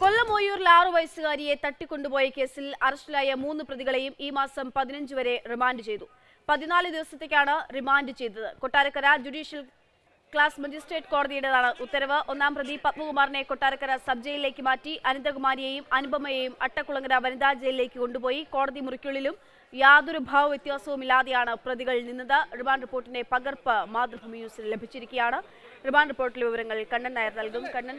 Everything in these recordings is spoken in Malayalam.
Kollam Oyur Laru Vaisukaariye തട്ടിക്കൊണ്ടുപോയ കേസിൽ അറസ്റ്റിലായ മൂന്ന് പ്രതികളെയും ഈ മാസം 15 വരെ റിമാൻഡ് ചെയ്തു. 14 ദിവസത്തേക്കാണ് റിമാൻഡ് ചെയ്തത്. കൊട്ടാരക്കര ജുഡീഷ്യൽ ക്ലാസ് മജിസ്ട്രേറ്റ് കോടതിയുടേതാണ് ഉത്തരവ്. ഒന്നാം പ്രതി പത്മകുമാറിനെ കൊട്ടാരക്കര സബ് ജയിലിലേക്ക് മാറ്റി അനന്തകുമാരിയെയും അനുപമയെയും അട്ടക്കുളങ്ങര വനിതാ ജയിലിലേക്ക് കൊണ്ടുപോയി കോടതി മുറിക്കുള്ളിലും യാതൊരു ഭാവ വ്യത്യാസവുമില്ലാതെയാണ് പ്രതികൾ നിന്നത്. റിമാൻഡ് റിപ്പോർട്ടിന്റെ പകർപ്പ് മാതൃഭൂമി ന്യൂസിൽ ലഭിച്ചിരിക്കുകയാണ്. റിമാൻഡ് റിപ്പോർട്ടിലെ വിവരങ്ങൾ കണ്ണൻ നായർ നൽകും. കണ്ണൻ,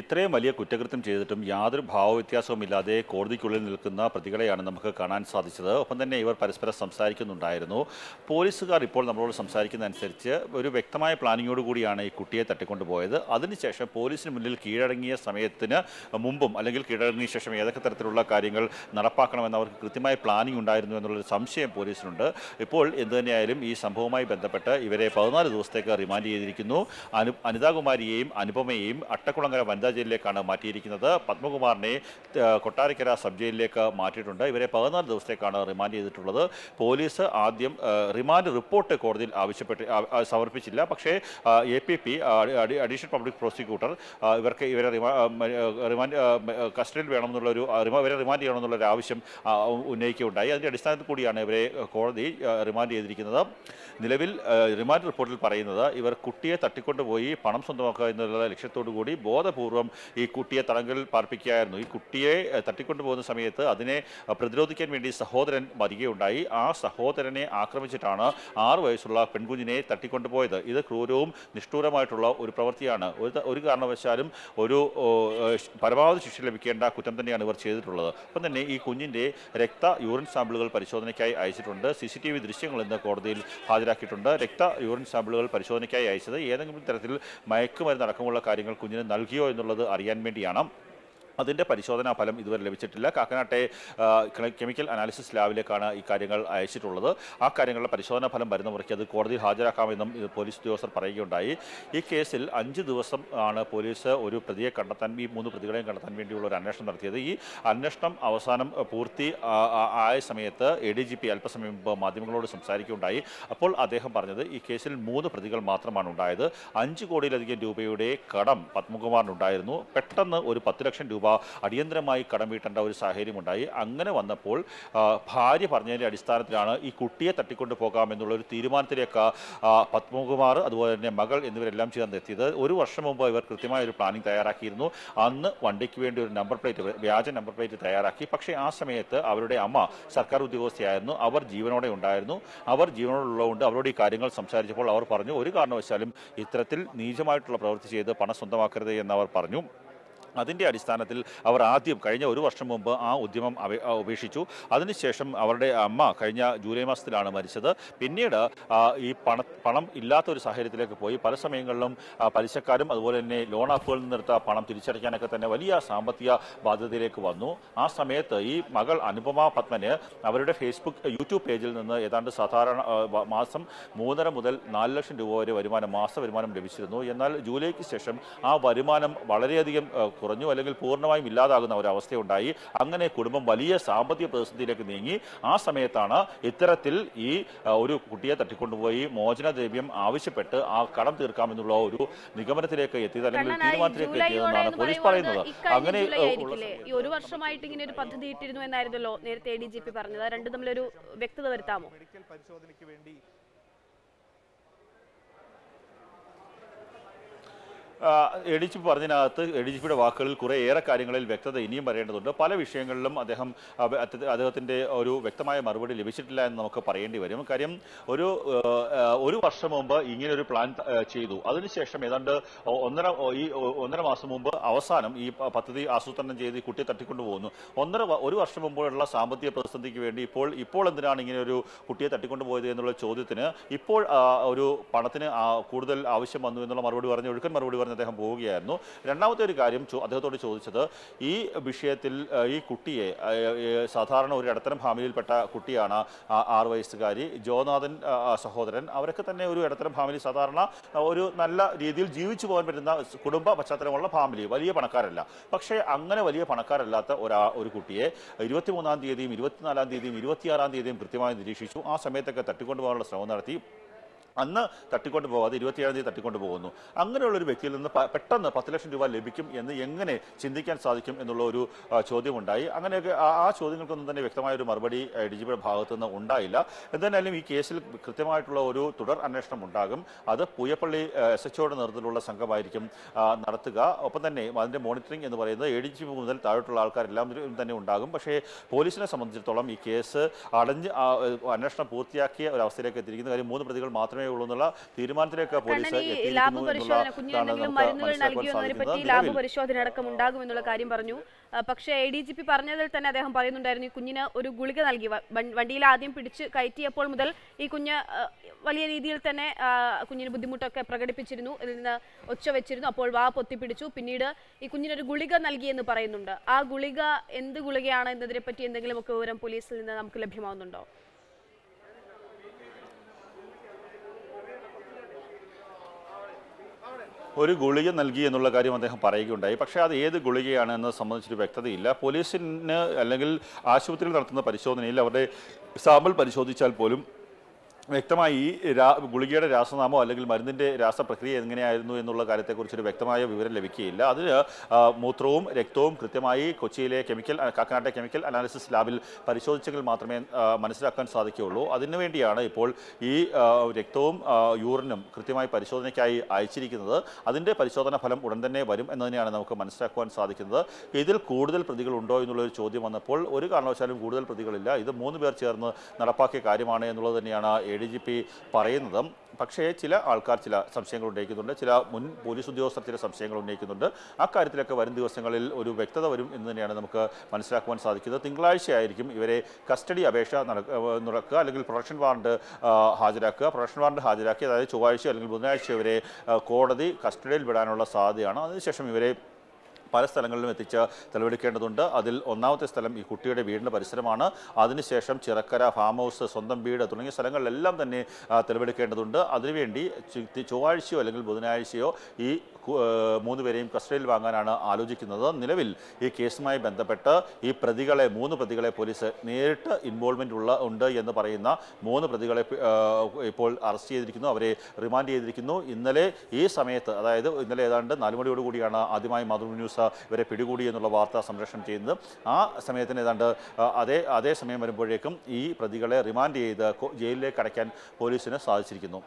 ഇത്രയും വലിയ കുറ്റകൃത്യം ചെയ്തിട്ടും യാതൊരു ഭാവവ്യത്യാസവുമില്ലാതെ കോടതിക്കുള്ളിൽ നിൽക്കുന്ന പ്രതികളെയാണ് നമുക്ക് കാണാൻ സാധിച്ചത്. ഒപ്പം തന്നെ ഇവർ പരസ്പരം സംസാരിക്കുന്നുണ്ടായിരുന്നു. പോലീസുകാർ ഇപ്പോൾ നമ്മളോട് സംസാരിക്കുന്നതനുസരിച്ച് ഒരു വ്യക്തമായ പ്ലാനിങ്ങോട് കൂടിയാണ് ഈ കുട്ടിയെ തട്ടിക്കൊണ്ടുപോയത്. അതിനുശേഷം പോലീസിന് മുന്നിൽ കീഴടങ്ങിയ സമയത്തിന് മുമ്പും അല്ലെങ്കിൽ കീഴടങ്ങിയ ശേഷം ഏതൊക്കെ തരത്തിലുള്ള കാര്യങ്ങൾ നടപ്പാക്കണമെന്ന് അവർക്ക് കൃത്യമായ പ്ലാനിങ് ഉണ്ടായിരുന്നു എന്നുള്ളൊരു സംശയം പോലീസിനുണ്ട്. ഇപ്പോൾ എന്തുതന്നെയായാലും ഈ സംഭവവുമായി ബന്ധപ്പെട്ട് ഇവരെ 14 ദിവസത്തേക്ക് റിമാൻഡ് ചെയ്തിരിക്കുന്നു. അനിതാകുമാരിയെയും അനുപമയെയും അട്ടക്കുളങ്ങര ജയിലിലേക്കാണ് മാറ്റിയിരിക്കുന്നത്. പത്മകുമാറിനെ കൊട്ടാരക്കര സബ് ജയിലിലേക്ക് മാറ്റിയിട്ടുണ്ട്. ഇവരെ 14 ദിവസത്തേക്കാണ് റിമാൻഡ് ചെയ്തിട്ടുള്ളത്. പോലീസ് ആദ്യം റിമാൻഡ് റിപ്പോർട്ട് കോടതിയിൽ സമർപ്പിച്ചില്ല. പക്ഷേ APP അഡീഷണൽ പബ്ലിക് പ്രോസിക്യൂട്ടർ ഇവരെ റിമാൻഡ് കസ്റ്റഡിയിൽ വേണമെന്നുള്ളൊരു റിമാൻഡ് ചെയ്യണമെന്നുള്ളൊരു ആവശ്യം ഉന്നയിക്കുകയുണ്ടായി. അതിൻ്റെ അടിസ്ഥാനത്തിൽ കൂടിയാണ് ഇവരെ കോടതി റിമാൻഡ് ചെയ്തിരിക്കുന്നത്. നിലവിൽ റിമാൻഡ് റിപ്പോർട്ടിൽ പറയുന്നത് ഇവർ കുട്ടിയെ തട്ടിക്കൊണ്ടുപോയി പണം സ്വന്തമാക്കുക എന്നുള്ള ലക്ഷ്യത്തോടു കൂടി ബോധപൂർവ്വം ഈ കുട്ടിയെ തടങ്കലിൽ പാർപ്പിക്കുകയായിരുന്നു. ഈ കുട്ടിയെ തട്ടിക്കൊണ്ടുപോകുന്ന സമയത്ത് അതിനെ പ്രതിരോധിക്കാൻ വേണ്ടി സഹോദരൻ വരികയുണ്ടായി. ആ സഹോദരനെ ആക്രമിച്ചിട്ടാണ് 6 വയസ്സുള്ള പെൺകുഞ്ഞിനെ തട്ടിക്കൊണ്ടുപോയത്. ഇത് ക്രൂരവും നിഷ്ഠൂരമായിട്ടുള്ള ഒരു പ്രവൃത്തിയാണ്. ഒരു കാരണവശാലും ഒരു പരമാവധി ശിക്ഷ ലഭിക്കേണ്ട കുറ്റം തന്നെയാണ് ഇവർ ചെയ്തിട്ടുള്ളത്. ഒപ്പം തന്നെ ഈ കുഞ്ഞിൻ്റെ യൂറിൻ സാമ്പിളുകൾ പരിശോധനയ്ക്കായി അയച്ചിട്ടുണ്ട്. CCTV ദൃശ്യങ്ങൾ ഇന്ന് കോടതിയിൽ ഹാജരാക്കിയിട്ടുണ്ട്. യൂറിൻ സാമ്പിളുകൾ പരിശോധനയ്ക്കായി അയച്ചത് ഏതെങ്കിലും തരത്തിൽ മയക്കുമരുന്ന് അടക്കമുള്ള കാര്യങ്ങൾ കുഞ്ഞിന് നൽകിയോ എന്നുള്ളത് അറിയാൻ വേണ്ടിയാണ്. അതിൻ്റെ പരിശോധനാ ഫലം ഇതുവരെ ലഭിച്ചിട്ടില്ല. കാക്കനാട്ടെ കെമിക്കൽ അനാലിസിസ് ലാബിലേക്കാണ് ഈ കാര്യങ്ങൾ അയച്ചിട്ടുള്ളത്. ആ കാര്യങ്ങളുടെ പരിശോധനാ ഫലം വരുന്ന മുറയ്ക്ക് അത് കോടതിയിൽ ഹാജരാക്കാമെന്നും പോലീസ് ഉദ്യോഗസ്ഥർ പറയുകയുണ്ടായി. ഈ കേസിൽ 5 ദിവസം ആണ് പോലീസ് ഒരു പ്രതിയെ കണ്ടെത്താൻ, ഈ 3 പ്രതികളെയും കണ്ടെത്താൻ വേണ്ടിയുള്ള ഒരു അന്വേഷണം നടത്തിയത്. ഈ അന്വേഷണം അവസാനം പൂർത്തി ആയ സമയത്ത് ADGP അല്പസമയം മുമ്പ് മാധ്യമങ്ങളോട് സംസാരിക്കുകയുണ്ടായി. അപ്പോൾ അദ്ദേഹം പറഞ്ഞത് ഈ കേസിൽ 3 പ്രതികൾ മാത്രമാണ് ഉണ്ടായത്. 5 കോടിയിലധികം രൂപയുടെ കടം പത്മകുമാറിനുണ്ടായിരുന്നു. പെട്ടെന്ന് ഒരു 10 ലക്ഷം രൂപ അടിയന്തരമായി കടം വീട്ടേണ്ട ഒരു സാഹചര്യമുണ്ടായി. അങ്ങനെ വന്നപ്പോൾ ഭാര്യ പറഞ്ഞതിൻ്റെ അടിസ്ഥാനത്തിലാണ് ഈ കുട്ടിയെ തട്ടിക്കൊണ്ടു പോകാമെന്നുള്ള ഒരു തീരുമാനത്തിലേക്ക് പത്മകുമാർ അതുപോലെ തന്നെ മകൾ എന്നിവരെല്ലാം ചേർന്നെത്തിയത്. 1 വർഷം മുമ്പ് ഇവർ കൃത്യമായ ഒരു പ്ലാനിങ് തയ്യാറാക്കിയിരുന്നു. അന്ന് വണ്ടിക്ക് വേണ്ടി ഒരു വ്യാജ നമ്പർ പ്ലേറ്റ് തയ്യാറാക്കി. പക്ഷേ ആ സമയത്ത് അവരുടെ അമ്മ സർക്കാർ ഉദ്യോഗസ്ഥയായിരുന്നു. അവർ ജീവനോടെ ഉണ്ടായിരുന്നു. അവർ ജീവനോടുള്ളതുകൊണ്ട് അവരോട് ഈ കാര്യങ്ങൾ സംസാരിച്ചപ്പോൾ അവർ പറഞ്ഞു ഒരു കാരണവശാലും ഇത്തരത്തിൽ നീചമായിട്ടുള്ള പ്രവൃത്തി ചെയ്ത് പണം സ്വന്തമാക്കരുത് എന്നവർ പറഞ്ഞു. അതിൻ്റെ അടിസ്ഥാനത്തിൽ അവർ ആദ്യം കഴിഞ്ഞ 1 വർഷം മുമ്പ് ആ ഉദ്യമം ഉപേക്ഷിച്ചു. അതിനുശേഷം അവരുടെ അമ്മ കഴിഞ്ഞ ജൂലൈ മാസത്തിലാണ് മരിച്ചത്. പിന്നീട് ഈ പണം ഇല്ലാത്ത ഒരു സാഹചര്യത്തിലേക്ക് പോയി. പല സമയങ്ങളിലും പലിശക്കാരും അതുപോലെ തന്നെ ലോൺ ആപ്പുകളിൽ നിന്നെടുത്ത പണം തിരിച്ചടയ്ക്കാനൊക്കെ തന്നെ വലിയ സാമ്പത്തിക ബാധ്യതയിലേക്ക് വന്നു. ആ സമയത്ത് ഈ മകൾ അനുപമ പത്മന് അവരുടെ യൂട്യൂബ് പേജിൽ നിന്ന് ഏതാണ്ട് സാധാരണ മാസം 3.5 മുതൽ 4 ലക്ഷം രൂപ വരെ മാസ വരുമാനം ലഭിച്ചിരുന്നു. എന്നാൽ ജൂലൈക്ക് ശേഷം ആ വരുമാനം വളരെയധികം കുറഞ്ഞു, അല്ലെങ്കിൽ പൂർണ്ണമായും ഇല്ലാതാകുന്ന ഒരവസ്ഥയുണ്ടായി. അങ്ങനെ കുടുംബം വലിയ സാമ്പത്തിക പ്രതിസന്ധിയിലേക്ക് നീങ്ങി. ആ സമയത്താണ് ഇത്തരത്തിൽ ഈ ഒരു കുട്ടിയെ തട്ടിക്കൊണ്ടുപോയി മോചനദ്രവ്യം ആവശ്യപ്പെട്ട് ആ കടം തീർക്കാമെന്നുള്ള ഒരു നിഗമനത്തിലേക്ക് എത്തിയത്, അല്ലെങ്കിൽ തീരുമാനത്തിലേക്ക് എത്തിയതെന്നാണ് പോലീസ് പറയുന്നത്. അങ്ങനെ 1 വർഷമായിട്ട് ഇങ്ങനെ ഒരു പദ്ധതി ഇട്ടിരുന്നു എന്നായിരുന്നല്ലോ നേരത്തെ ADGP പറഞ്ഞത്. രണ്ടും തമ്മിലൊരു വ്യക്തത വരുത്താമോ? ADGP പറഞ്ഞതിനകത്ത് ADGPയുടെ വാക്കുകളിൽ കുറേയേറെ കാര്യങ്ങളിൽ വ്യക്തത ഇനിയും വരേണ്ടതുണ്ട്. പല വിഷയങ്ങളിലും അദ്ദേഹത്തിൻ്റെ ഒരു വ്യക്തമായ മറുപടി ലഭിച്ചിട്ടില്ല എന്ന് നമുക്ക് പറയേണ്ടി വരും. കാര്യം ഒരു വർഷം മുമ്പ് ഇങ്ങനൊരു പ്ലാൻ ചെയ്തു. അതിനുശേഷം ഏതാണ്ട് ഒന്നര മാസം മുമ്പ് അവസാനം ഈ പദ്ധതി ആസൂത്രണം ചെയ്ത് ഈ കുട്ടിയെ തട്ടിക്കൊണ്ടുപോകുന്നു. 1 വർഷം മുമ്പുള്ള സാമ്പത്തിക പ്രതിസന്ധിക്ക് വേണ്ടി ഇപ്പോൾ എന്തിനാണ് ഇങ്ങനെ ഒരു കുട്ടിയെ തട്ടിക്കൊണ്ടുപോയത് എന്നുള്ള ചോദ്യത്തിന് ഇപ്പോൾ ഒരു പണത്തിന് കൂടുതൽ ആവശ്യം വന്നു എന്നുള്ള മറുപടി പറഞ്ഞ അദ്ദേഹം പോവുകയായിരുന്നു. രണ്ടാമത്തെ ഒരു കാര്യം അദ്ദേഹത്തോട് ചോദിച്ചത്, ഈ വിഷയത്തിൽ ഈ കുട്ടിയെ, സാധാരണ ഒരു ഇടത്തരം ഫാമിലിയിൽപ്പെട്ട കുട്ടിയാണ് 6 വയസ്സുകാരി, ജോനാഥൻ സഹോദരൻ, അവരൊക്കെ തന്നെ ഒരു ഇടത്തരം ഫാമിലി, സാധാരണ ഒരു നല്ല രീതിയിൽ ജീവിച്ചു പോകാൻ പറ്റുന്ന കുടുംബ പശ്ചാത്തലമുള്ള ഫാമിലി, വലിയ പണക്കാരല്ല. പക്ഷേ അങ്ങനെ വലിയ പണക്കാരല്ലാത്ത ഒരു കുട്ടിയെ 23-ാം തീയതിയും 24-ാം തീയതിയും 26-ാം തീയതിയും കൃത്യമായി നിരീക്ഷിച്ചു. ആ സമയത്തൊക്കെ തട്ടിക്കൊണ്ടുപോകാനുള്ള ശ്രമം നടത്തി. അന്ന് തട്ടിക്കൊണ്ട് പോവാതെ 27-ാം തീയതി തട്ടിക്കൊണ്ട് പോകുന്നു. അങ്ങനെയുള്ളൊരു വ്യക്തിയിൽ നിന്ന് പെട്ടെന്ന് 10 ലക്ഷം രൂപ ലഭിക്കും എന്ന് എങ്ങനെ ചിന്തിക്കാൻ സാധിക്കും എന്നുള്ള ഒരു ചോദ്യമുണ്ടായി. അങ്ങനെയൊക്കെ ആ ചോദ്യങ്ങൾക്കൊന്നും തന്നെ വ്യക്തമായ ഒരു മറുപടി DGP ഭാഗത്തു നിന്ന് ഉണ്ടായില്ല. എന്തായാലും ഈ കേസിൽ കൃത്യമായിട്ടുള്ള ഒരു തുടർ അന്വേഷണം ഉണ്ടാകും. അത് പൂയപ്പള്ളി SHOയുടെ നേതൃത്വത്തിലുള്ള സംഘമായിരിക്കും നടത്തുക. ഒപ്പം തന്നെ അതിൻ്റെ മോണിറ്ററിംഗ് എന്ന് പറയുന്നത് ADGP മുതൽ താഴോട്ടുള്ള ആൾക്കാരെല്ലാം തന്നെ ഉണ്ടാകും. പക്ഷേ പോലീസിനെ സംബന്ധിച്ചിടത്തോളം ഈ കേസ് അടഞ്ഞ് അന്വേഷണം പൂർത്തിയാക്കിയ ഒരു അവസ്ഥയിലേക്ക് എത്തിയിരിക്കുന്ന കാര്യം, 3 പ്രതികൾ മാത്രമേ തീരുമാനത്തിലേക്ക് പറഞ്ഞു. പക്ഷേ ADGP പറഞ്ഞതിൽ തന്നെ അദ്ദേഹം പറയുന്നുണ്ടായിരുന്നു, ഈ കുഞ്ഞിന് ഒരു ഗുളിക നൽകി, വണ്ടിയിൽ ആദ്യം പിടിച്ച് കയറ്റിയപ്പോൾ മുതൽ ഈ കുഞ്ഞ് വലിയ രീതിയിൽ തന്നെ കുഞ്ഞിന് ബുദ്ധിമുട്ടൊക്കെ പ്രകടിപ്പിച്ചിരുന്നു, ഇതിൽ നിന്ന് ഒച്ച വെച്ചിരുന്നു, അപ്പോൾ വാ പൊത്തിപ്പിടിച്ചു, പിന്നീട് ഈ കുഞ്ഞിനൊരു ഗുളിക നൽകി എന്ന് പറയുന്നുണ്ട്. ആ ഗുളിക എന്ത് ഗുളികയാണ് എന്നതിനെ പറ്റി എന്തെങ്കിലും ഒക്കെ വിവരം പോലീസിൽ നിന്ന് നമുക്ക് ലഭ്യമാവുന്നുണ്ടോ? ഒരു ഗുളിക നൽകി എന്നുള്ള കാര്യം അദ്ദേഹം പറയുകയുണ്ടായി. പക്ഷേ അത് ഏത് ഗുളികയാണെന്ന് സംബന്ധിച്ചൊരു വ്യക്തതയില്ല. പോലീസിന് അല്ലെങ്കിൽ ആശുപത്രിയിൽ നടത്തുന്ന പരിശോധനയിൽ അവരുടെ സാമ്പിൾ പരിശോധിച്ചാൽ പോലും വ്യക്തമായി ഈ ഗുളികയുടെ രാസനാമോ അല്ലെങ്കിൽ മരുന്നിൻ്റെ രാസപ്രക്രിയ എങ്ങനെയായിരുന്നു എന്നുള്ള കാര്യത്തെക്കുറിച്ചൊരു വ്യക്തമായ വിവരം ലഭിക്കുകയില്ല. അതിന് മൂത്രവും രക്തവും കൃത്യമായി കൊച്ചിയിലെ കാക്കനാട്ടെ കെമിക്കൽ അനാലിസിസ് ലാബിൽ പരിശോധിച്ചെങ്കിൽ മാത്രമേ മനസ്സിലാക്കാൻ സാധിക്കുകയുള്ളൂ. അതിനുവേണ്ടിയാണ് ഇപ്പോൾ ഈ രക്തവും യൂറിനും കൃത്യമായി പരിശോധനയ്ക്കായി അയച്ചിരിക്കുന്നത്. അതിൻ്റെ പരിശോധനാ ഫലം ഉടൻ തന്നെ വരും എന്നതിനെയാണ് നമുക്ക് മനസ്സിലാക്കുവാൻ സാധിക്കുന്നത്. ഇതിൽ കൂടുതൽ പ്രതികളുണ്ടോ എന്നുള്ളൊരു ചോദ്യം വന്നപ്പോൾ ഒരു കാരണവശാലും കൂടുതൽ പ്രതികളില്ല. ഇത് 3 പേർ ചേർന്ന് നടപ്പാക്കിയ കാര്യമാണ് എന്നുള്ളത് തന്നെയാണ് ADGP പറയുന്നതും. പക്ഷേ ചില ആൾക്കാർ ചില സംശയങ്ങൾ ഉന്നയിക്കുന്നുണ്ട്, ചില മുൻ പോലീസ് ഉദ്യോഗസ്ഥർ ചില സംശയങ്ങൾ ഉന്നയിക്കുന്നുണ്ട്. അക്കാര്യത്തിലൊക്കെ വരും ദിവസങ്ങളിൽ ഒരു വ്യക്തത വരും എന്ന് തന്നെയാണ് നമുക്ക് മനസ്സിലാക്കുവാൻ സാധിക്കുന്നത്. തിങ്കളാഴ്ചയായിരിക്കും ഇവരെ കസ്റ്റഡി അപേക്ഷ നടക്കുക അല്ലെങ്കിൽ പ്രൊഡക്ഷൻ വാറണ്ട് ഹാജരാക്കുക. പ്രൊഡക്ഷൻ വാറണ്ട് ഹാജരാക്കി അതായത് ചൊവ്വാഴ്ച അല്ലെങ്കിൽ ബുധനാഴ്ച ഇവരെ കോടതി കസ്റ്റഡിയിൽ വിടാനുള്ള സാധ്യതയാണ്. അതിനുശേഷം ഇവരെ പല സ്ഥലങ്ങളിലും എത്തിച്ച് തെളിവെടുക്കേണ്ടതുണ്ട്. അതിൽ ഒന്നാമത്തെ സ്ഥലം ഈ കുട്ടിയുടെ വീടിൻ്റെ പരിസരമാണ്. അതിനുശേഷം ചിറക്കര, ഫാം ഹൗസ്, സ്വന്തം വീട് തുടങ്ങിയ സ്ഥലങ്ങളിലെല്ലാം തന്നെ തെളിവെടുക്കേണ്ടതുണ്ട്. അതിനുവേണ്ടി ചൊവ്വാഴ്ചയോ അല്ലെങ്കിൽ ബുധനാഴ്ചയോ ഈ 3 പേരെയും കസ്റ്റഡിയിൽ വാങ്ങാനാണ് ആലോചിക്കുന്നത്. നിലവിൽ ഈ കേസുമായി ബന്ധപ്പെട്ട് ഈ പ്രതികളെ, 3 പ്രതികളെ പോലീസ് നേരിട്ട് ഇൻവോൾവ്മെൻ്റ് ഉണ്ട് എന്ന് പറയുന്ന 3 പ്രതികളെ ഇപ്പോൾ അറസ്റ്റ് ചെയ്തിരിക്കുന്നു, അവരെ റിമാൻഡ് ചെയ്തിരിക്കുന്നു. ഇന്നലെ ഈ സമയത്ത്, അതായത് ഇന്നലെ ഏതാണ്ട് 4 മണിയോടുകൂടിയാണ് ആദ്യമായി മാതൃഭൂമി ന്യൂസ് ഇവരെ പിടികൂടി എന്നുള്ള വാർത്ത സംരക്ഷണം ചെയ്യുന്നത്. ആ സമയത്തിന് ഏതാണ്ട് അതേ സമയം വരുമ്പോഴേക്കും ഈ പ്രതികളെ റിമാൻഡ് ചെയ്ത് ജയിലിലേക്ക് അടയ്ക്കാൻ പോലീസിന് സാധിച്ചിരിക്കുന്നു.